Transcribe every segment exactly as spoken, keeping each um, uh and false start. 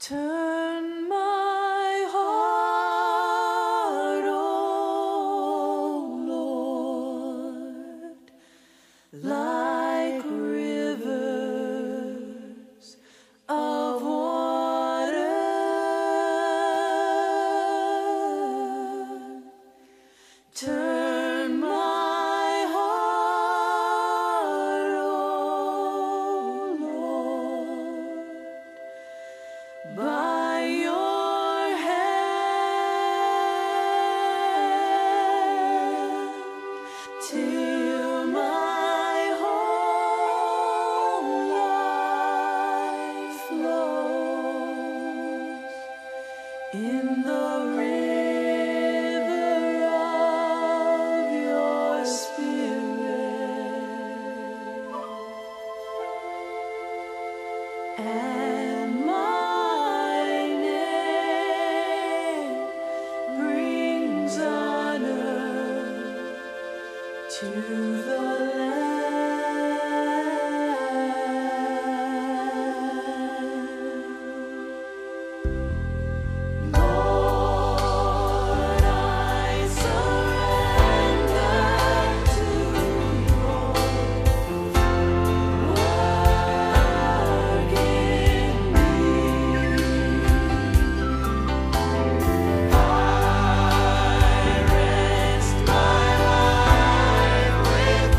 Turn my heart, O Lord, like rivers of water. Turn by your hand till my whole life flows in the river of your spirit. And to the Lamb, Lord, I surrender to you all. Forgive me. I rest my life with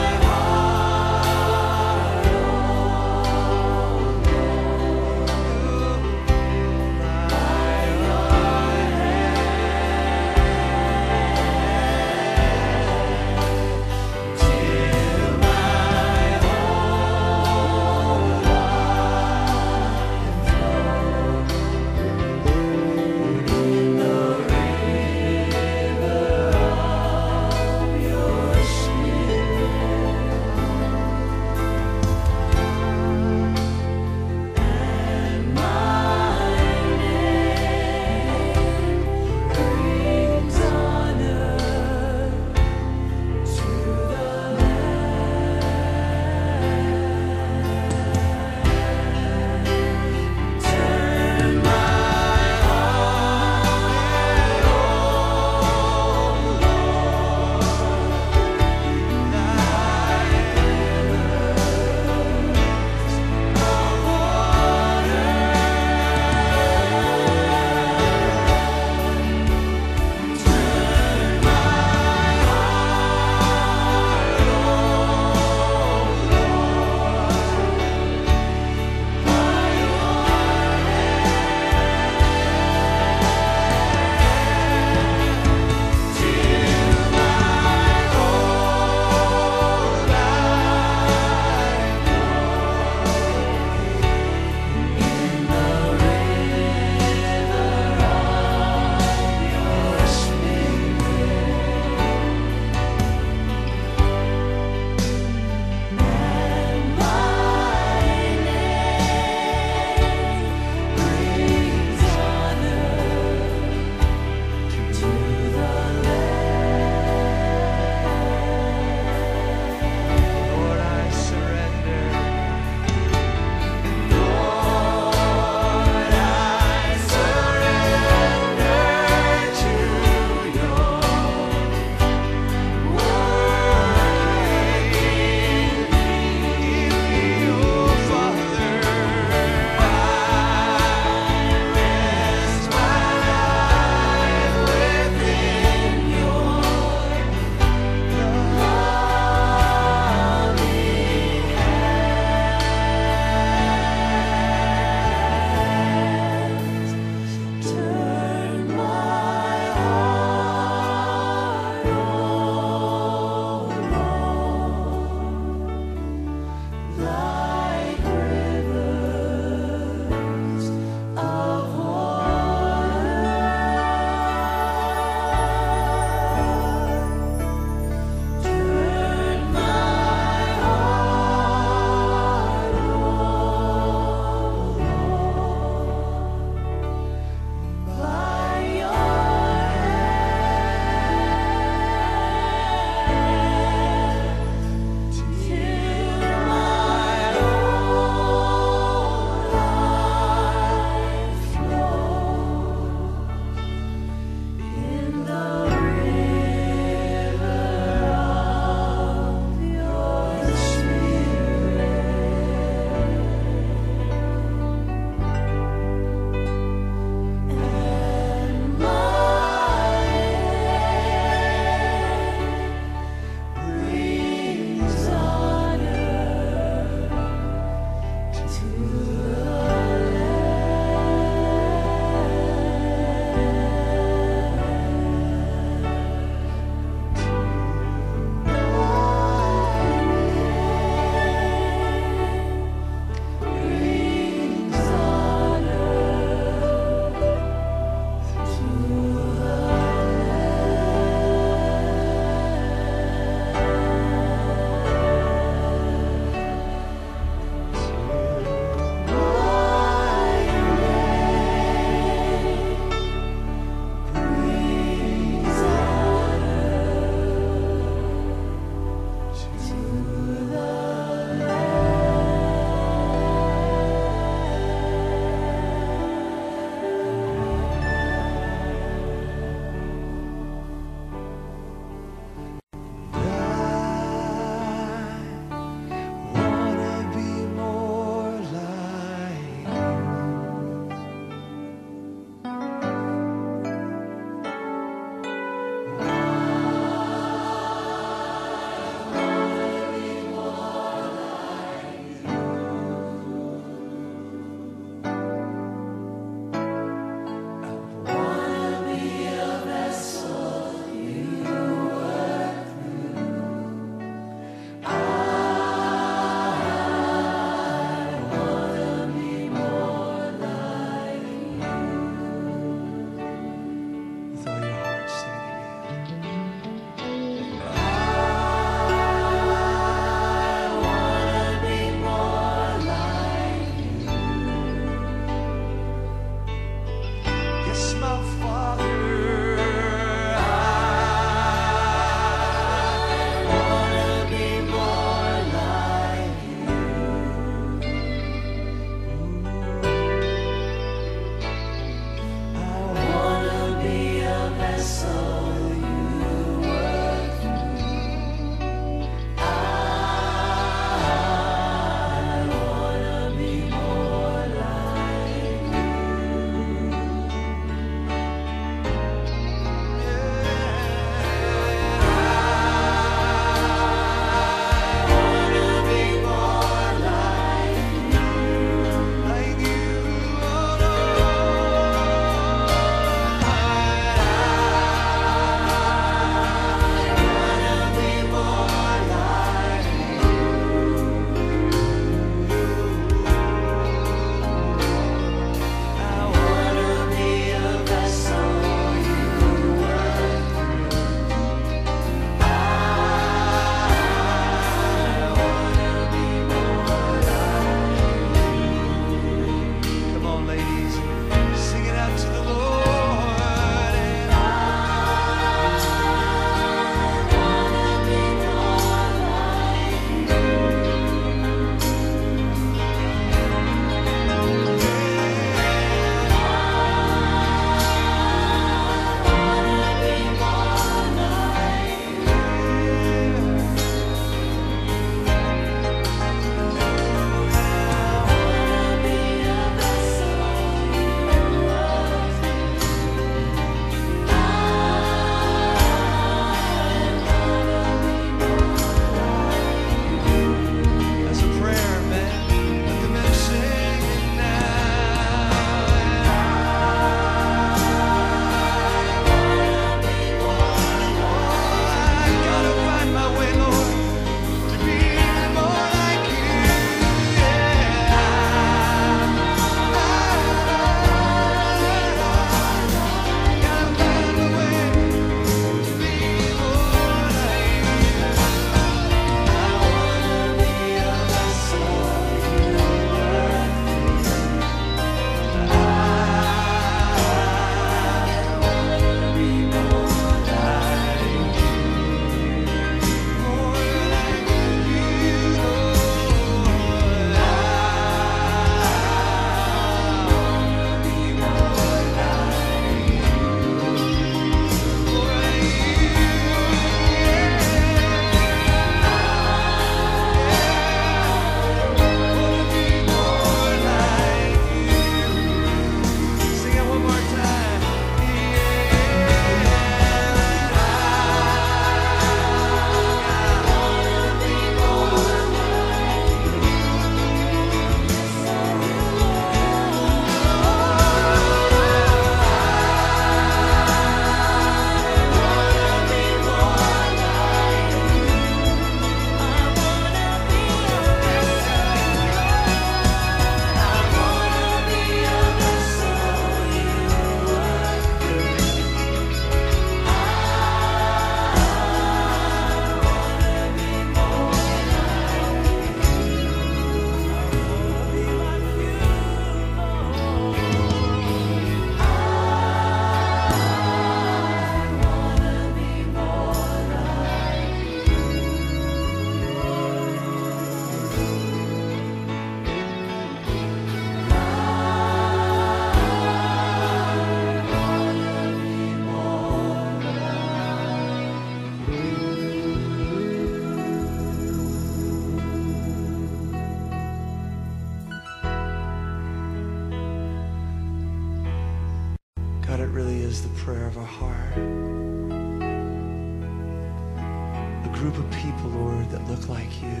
is the prayer of our heart. A group of people, Lord, that look like you.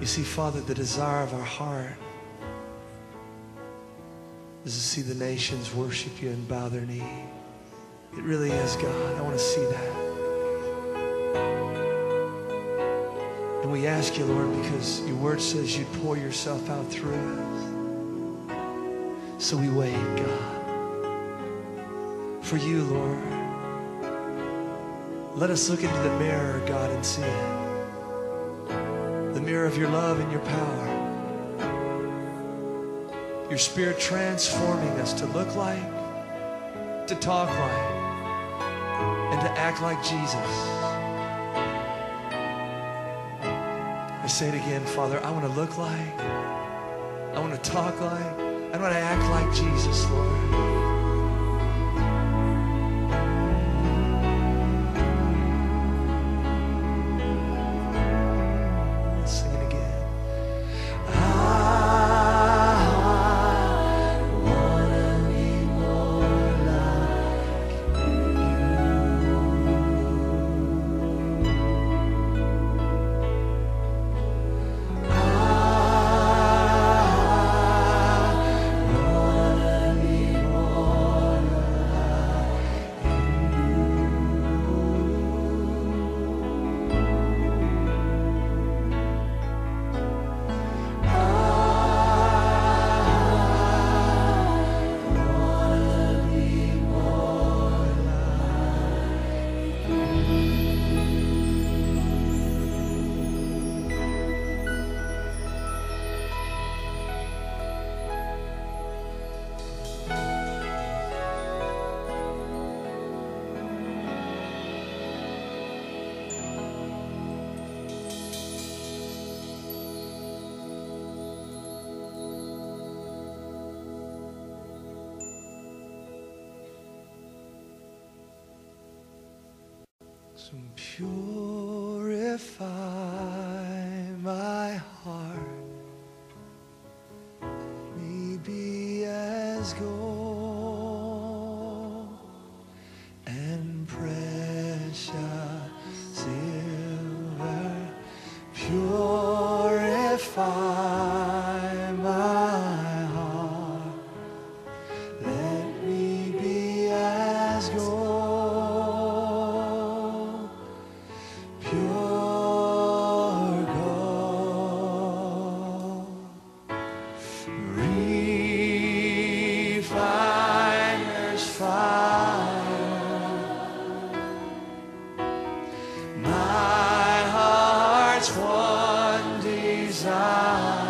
You see, Father, the desire of our heart is to see the nations worship you and bow their knee. It really is, God. I want to see that. And we ask you, Lord, because your word says you'd pour yourself out through us. So we wait, God, for you, Lord. Let us look into the mirror, God, and see it. The mirror of your love and your power. Your spirit transforming us to look like, to talk like, and to act like Jesus. I say it again, Father, I want to look like, I want to talk like, I want to act like Jesus, Lord. Let's sing it again. I want to be more purify my heart, let me be as gold and precious silver. Purify my heart, let me be as gold. My heart's one desire.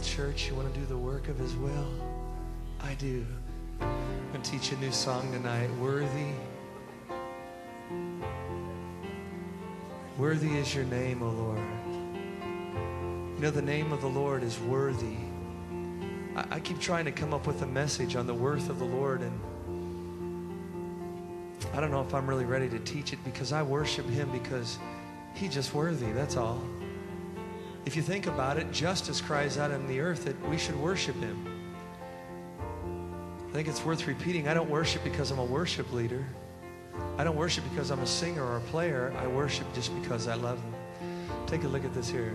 Church, you want to do the work of his will? I do. I'm going to teach a new song tonight. Worthy. Worthy is your name, O Lord. You know, the name of the Lord is worthy. I, I keep trying to come up with a message on the worth of the Lord, and I don't know if I'm really ready to teach it, because I worship him because he's just worthy. That's all. If you think about it, justice cries out in the earth that we should worship him. I think it's worth repeating. I don't worship because I'm a worship leader. I don't worship because I'm a singer or a player. I worship just because I love him. Take a look at this here.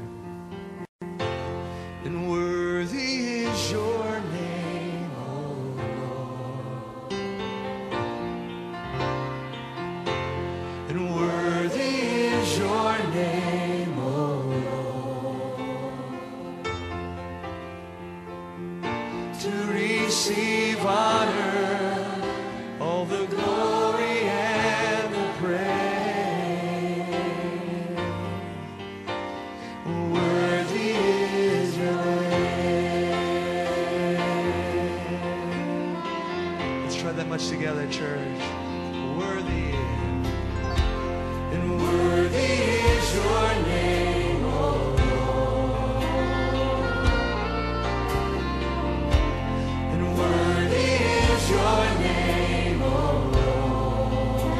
And worthy is your name, O Lord. And worthy is your name. Receive honor, all the glory and the praise. Worthy is your name. Let's try that much together, church. Worthy is, and worthy is your name, O Lord. Your name, O Lord,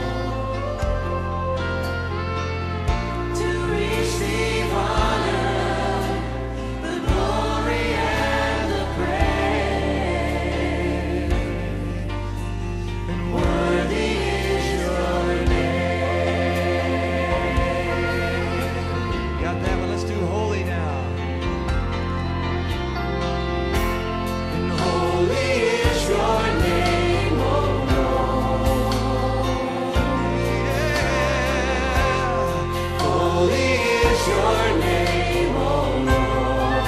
to receive honor, the glory and the praise. And worthy is your name. Got that one? Let's do holy now. And holy is your name. Your name, O Lord,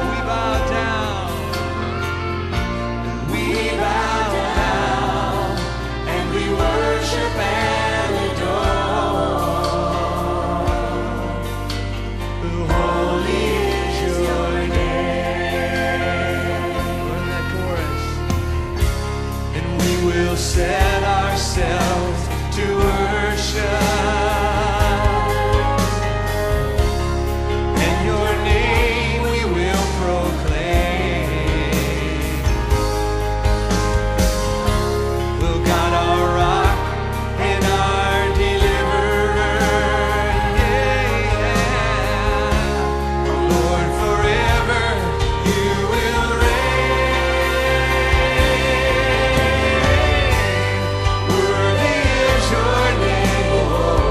we bow down, we bow down, and we worship and adore. Holy is your name. Learn that chorus. And we will set ourselves to worship. Your name, O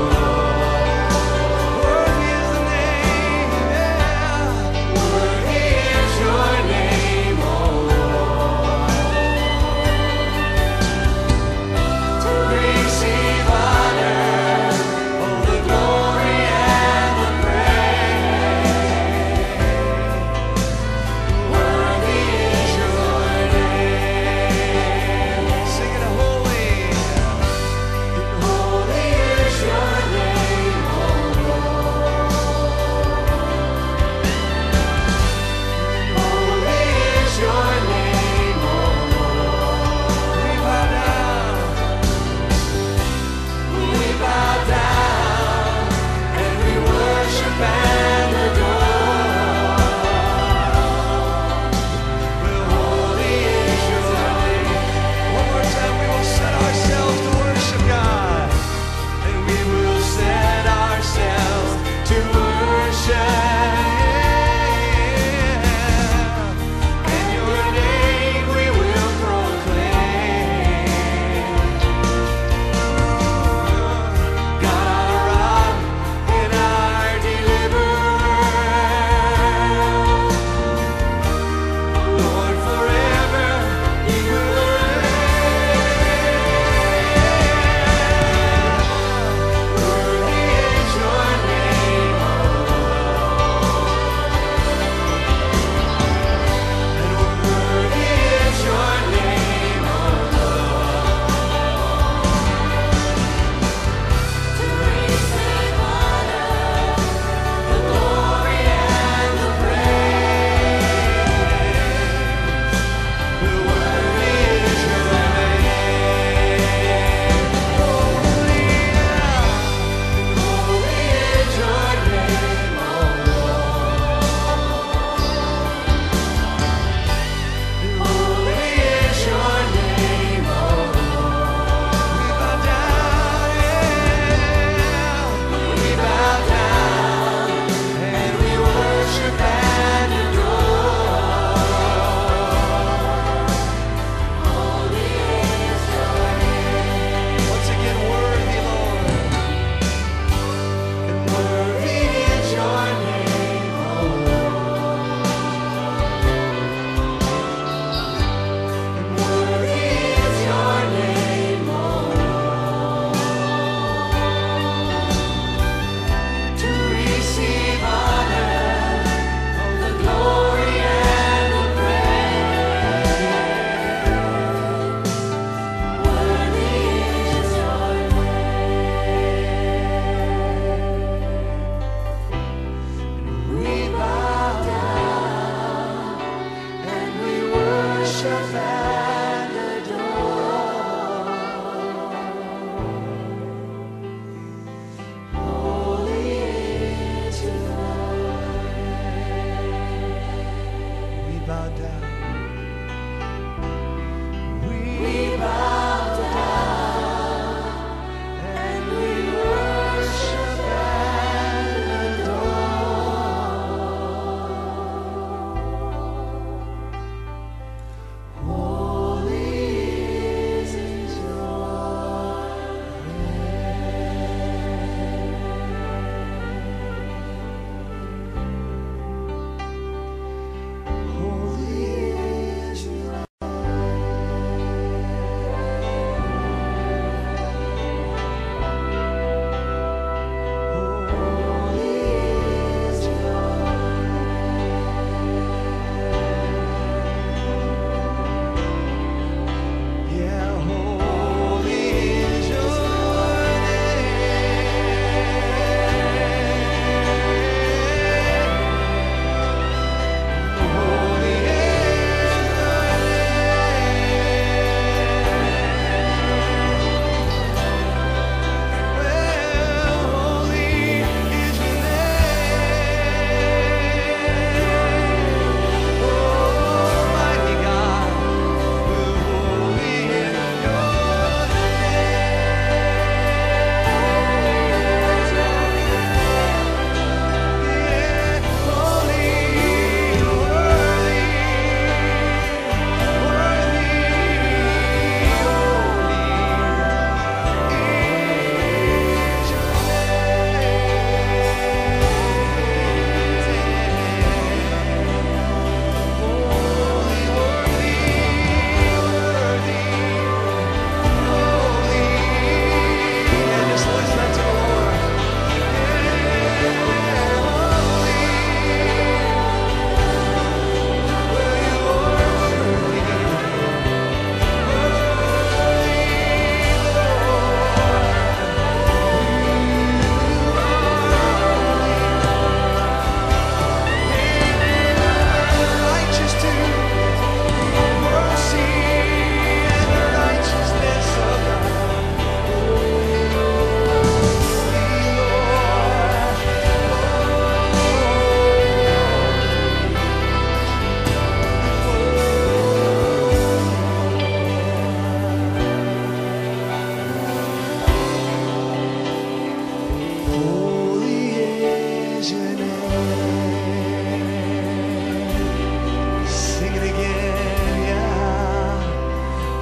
Lord.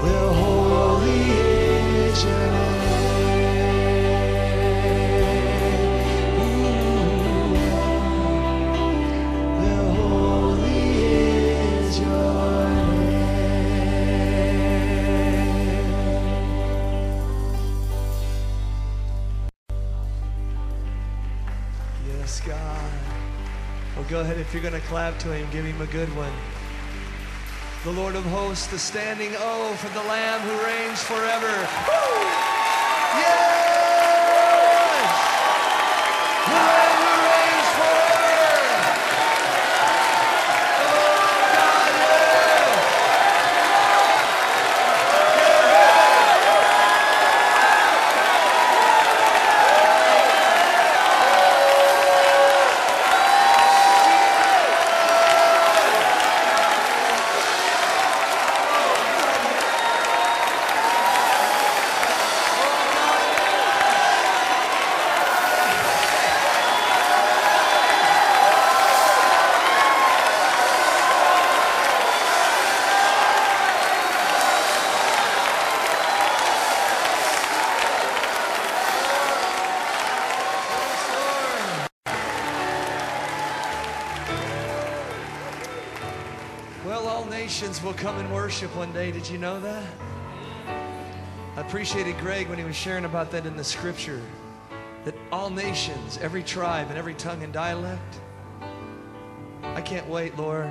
will holy is your name. Will holy is your name. Yes, God. Well, go ahead, if you're going to clap to him, give him a good one. The Lord of hosts, the standing O for the Lamb who reigns forever. Woo! Yes! The Lamb who reigns forever. Oh, God, will come and worship one day. Did you know that? I appreciated Greg when he was sharing about that in the scripture, that all nations, every tribe and every tongue and dialect. I can't wait, Lord.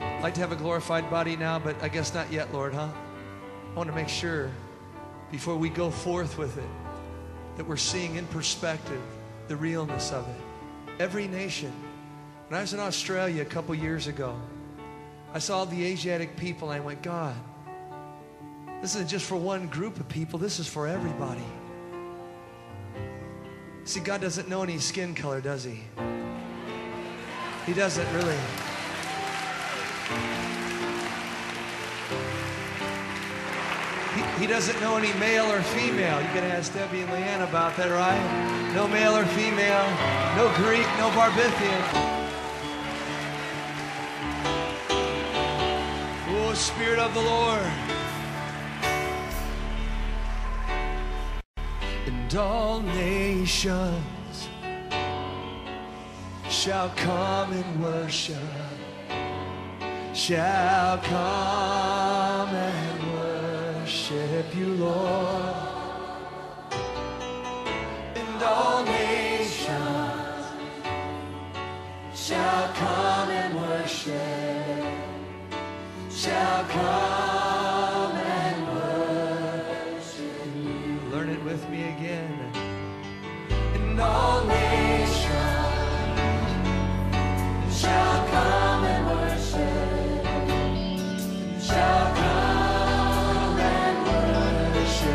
I'd like to have a glorified body now, but I guess not yet, Lord, huh? I want to make sure before we go forth with it that we're seeing in perspective the realness of it. Every nation. When I was in Australia a couple years ago, I saw the Asiatic people and I went, God, this isn't just for one group of people, this is for everybody. See, God doesn't know any skin color, does he? He doesn't really. He, he doesn't know any male or female. You can ask Debbie and Leanne about that, right? No male or female, no Greek, no Barbithian. Spirit of the Lord. And all nations shall come and worship, shall come and worship you, Lord. And all nations shall come and worship, shall come and worship you. Learn it with me again. And all nations shall come and worship, shall come and worship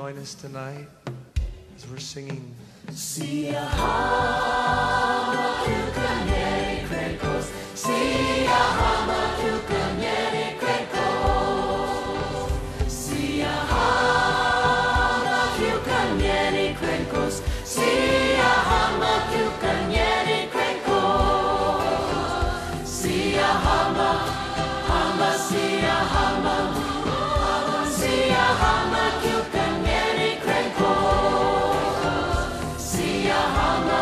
Join us tonight as we're singing. See a hama tu canere crackles. See a hama tu canere crackles. See a hama tu canere crackles. See a hama tu canere crackles. See a hama, hama, see a hama, see a hama tu canere. See ya, hama.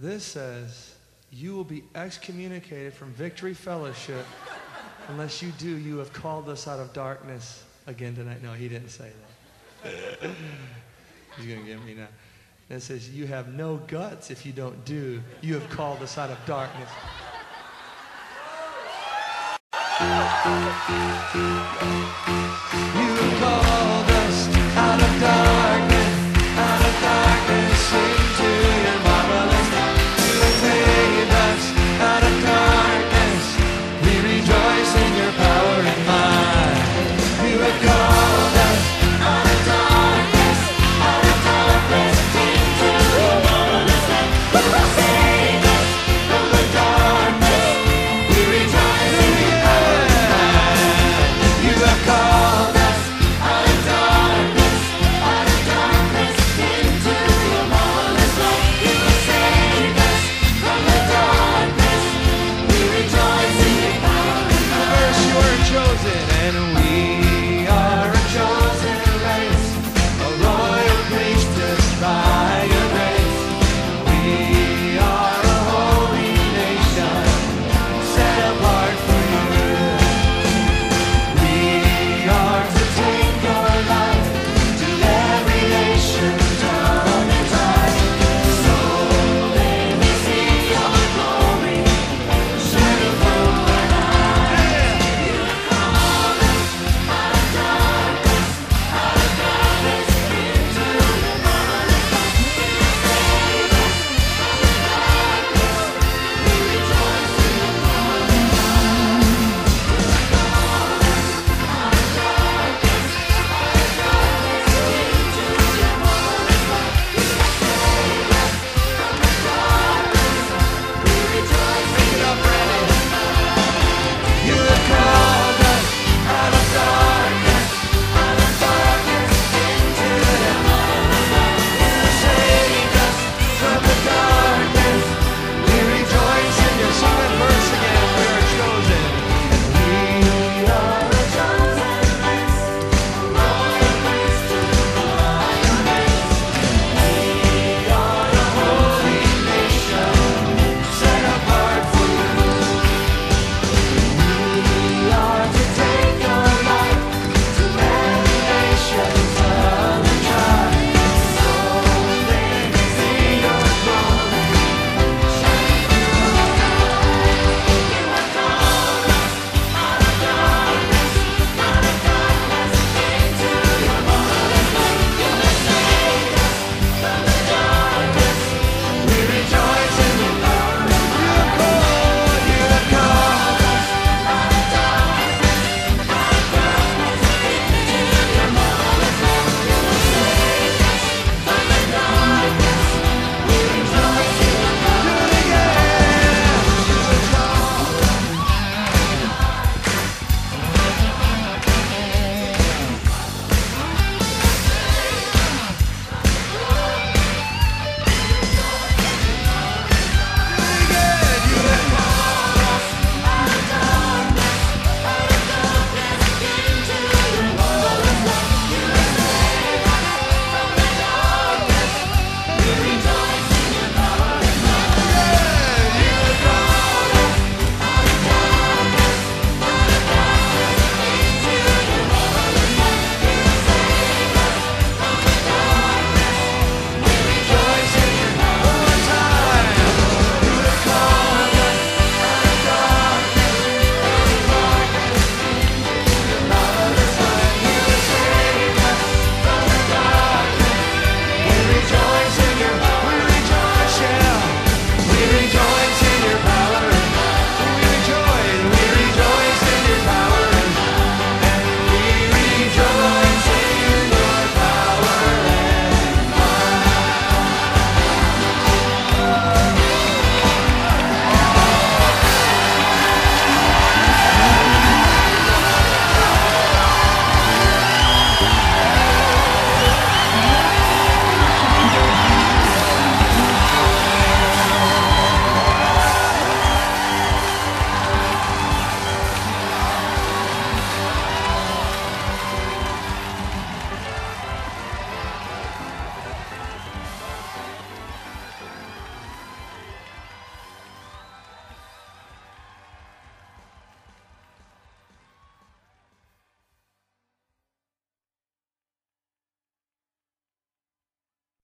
This says you will be excommunicated from Victory Fellowship unless you do. You have called us out of darkness again tonight. No, he didn't say that. He's going to get me now. And it says, you have no guts if you don't do. You have called us out of darkness. You called us out of darkness, out of darkness.